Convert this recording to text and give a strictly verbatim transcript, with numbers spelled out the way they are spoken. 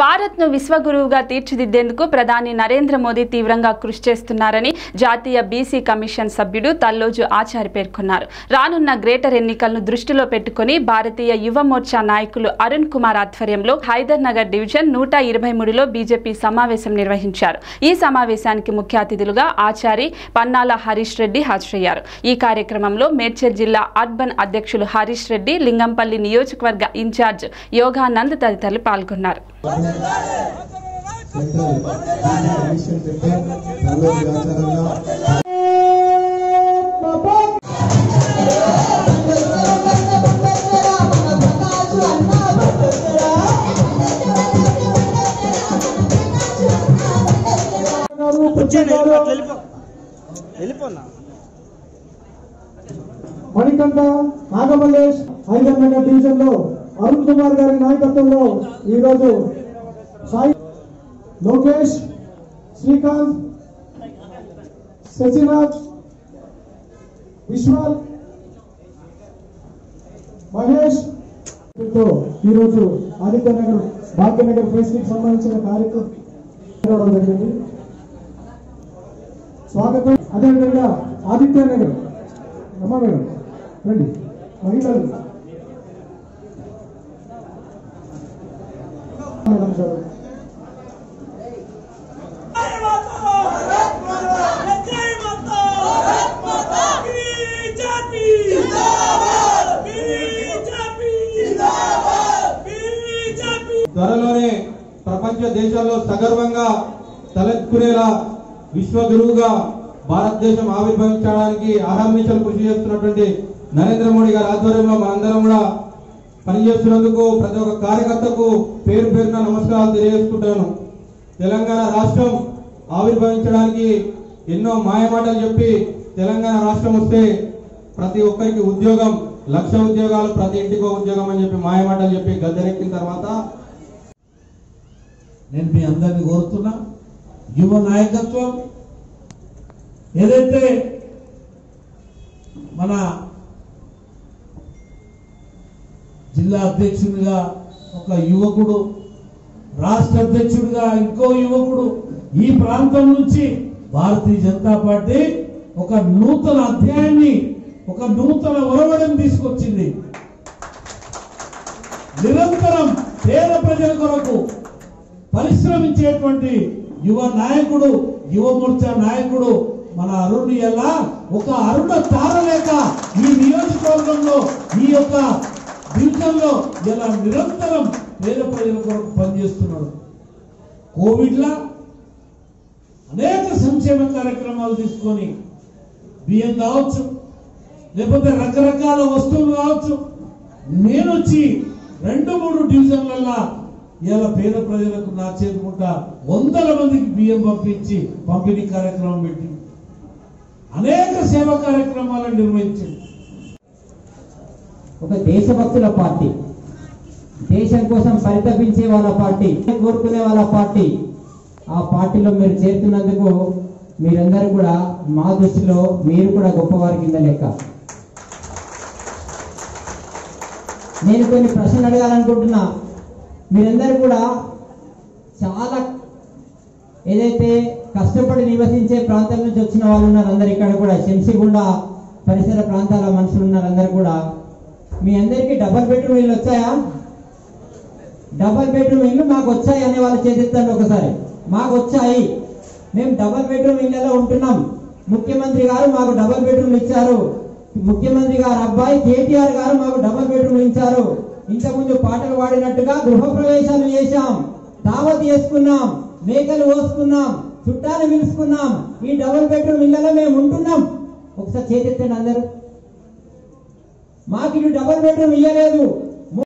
భారత్ ను విశ్వగురువుగా తీర్చిదిద్దేందుకు ప్రధాని నరేంద్ర మోదీ తీవ్రంగా కృషి చేస్తున్నారని జాతీయ బీసీ కమిషన్ సభ్యుడు తల్లోజు ఆచారి పేర్కొన్నారు. రానున్న గ్రేటర్ ఎన్నికలను దృష్టిలో పెట్టుకొని భారతీయ యువ మోర్చా నాయకులు అరుణ్ కుమార్ ఆధ్వర్యంలో హైదర్ నగర్ డివిజన్ నూట ఇరవై మూడులో బీజేపీ సమావేశం నిర్వహించారు. ఈ సమావేశానికి ముఖ్య అతిథులుగా ఆచారి పన్నాల హరీష్ రెడ్డి హాజరయ్యారు. ఈ కార్యక్రమంలో మేడ్చల్ జిల్లా అర్బన్ అధ్యక్షులు హరీష్ రెడ్డి, లింగంపల్లి నియోజకవర్గ ఇన్ఛార్జ్ యోగానంద్ తదితరులు పాల్గొన్నారు. मणिकंठ नागमल्लेश हईदर नगर डिविजन अरुण कुमार गारी नायकत्व लोकेश श्रीकांत शशिराज विश्वाल महेश आदित्य नगर भाग्यनगर प्रेस की संबंधी कार्यक्रम जी स्वागत अदे विधा आदित्य नगर अम्मा मैडम రండి మహిళలు మేడం సార్ త్వరలోనే ప్రపంచ దేశాల్లో సగర్వంగా తలెత్తుకునేలా విశ్వగురువుగా భారతదేశం ఆవిర్భవించడానికి ఆహర్నిశలు కృషి చేస్తున్నటువంటి నరేంద్ర మోడీ గారి ఆధ్వర్యంలో మనందరం కూడా పనిచేస్తున్నందుకు ప్రతి ఒక్క కార్యకర్తకు పేరు పేరున నమస్కారాలు తెలియజేసుకుంటాను. తెలంగాణ రాష్ట్రం ఆవిర్భవించడానికి ఎన్నో మాయమాటలు చెప్పి తెలంగాణ రాష్ట్రం వస్తే ప్రతి ఒక్కరికి ఉద్యోగం, లక్ష ఉద్యోగాలు, ప్రతి ఇంటికో ఉద్యోగం అని చెప్పి మాయమాటలు చెప్పి గద్దెనెక్కిన తర్వాత నేను మీ అందరినీ కోరుతున్నా, యువ నాయకత్వం ఏదైతే మన జిల్లా అధ్యక్షుడిగా ఒక యువకుడు, రాష్ట్ర అధ్యక్షుడిగా ఇంకో యువకుడు, ఈ ప్రాంతం నుంచి భారతీయ జనతా పార్టీ ఒక నూతన అధ్యాయాన్ని, ఒక నూతన ఒరవడిని తీసుకొచ్చింది. నిరంతరం పేద ప్రజల కొరకు పరిశ్రమించేటువంటి యువ నాయకుడు, యువ మోర్చా నాయకుడు మన అరుణ్ ఎలా ఒక అరుణ తారలేక ఈ నియోజకవర్గంలో ఈ యొక్క దీంట్లో ఇలా నిరంతరం పేద ప్రజల కొరకు పనిచేస్తున్నాడు. కోవిడ్లా అనేక సంక్షేమ కార్యక్రమాలు తీసుకొని బియ్యం కావచ్చు, లేకపోతే రకరకాల వస్తువులు కావచ్చు, నేను వచ్చి రెండు మూడు డివిజన్లలో ఇలా పేద ప్రజలకు నా చేరుకుంటా వందల మందికి బియ్యం పంపించి పంపిణీ కార్యక్రమం పెట్టి అనేక సేవా కార్యక్రమాలను నిర్వహించింది. ఒక దేశభక్తుల పార్టీ, దేశం కోసం పరితపించే వాళ్ళ పార్టీ, కోరుకునే వాళ్ళ పార్టీ. ఆ పార్టీలో మీరు చేరుతున్నందుకు మీరందరూ కూడా మా దృష్టిలో మీరు కూడా గొప్పవారి కింద లెక్క. నేను కొన్ని ప్రశ్నలు అడగాలనుకుంటున్నా. మీరందరూ కూడా చాలా ఏదైతే కష్టపడి నివసించే ప్రాంతం నుంచి వచ్చిన వాళ్ళు ఉన్నారు, అందరు ఇక్కడ కూడా శంసిగుండ పరిసర ప్రాంతాల మనుషులు ఉన్నారు. అందరు కూడా మీ అందరికీ డబల్ బెడ్రూమ్ ఇల్లు వచ్చాయా? డబల్ బెడ్రూమ్ ఇల్లు మాకు వచ్చాయి అనే వాళ్ళు చేతిస్తాను ఒకసారి. మాకు వచ్చాయి, మేము డబల్ బెడ్రూమ్ ఇళ్లలో ఉంటున్నాం. ముఖ్యమంత్రి గారు మాకు డబల్ బెడ్రూమ్ ఇచ్చారు. ముఖ్యమంత్రి గారు అబ్బాయి కేటీఆర్ గారు మాకు డబల్ బెడ్రూమ్ ఇచ్చారు. ఇంతకుముందు పాటలు పాడినట్టుగా గృహప్రవేశాలు చేశాం, దావత్ చేసుకున్నాం, మేకలు కోసుకున్నాం, చుట్టాలు పిలుచుకున్నాం. ఈ డబల్ బెడ్రూమ్ ఇళ్లలో మేము ఉంటున్నాం. ఒకసారి చేతిస్తాను అందరూ. మాకు ఇటు డబల్ బెడ్రూమ్ ఇయ్యలేదు,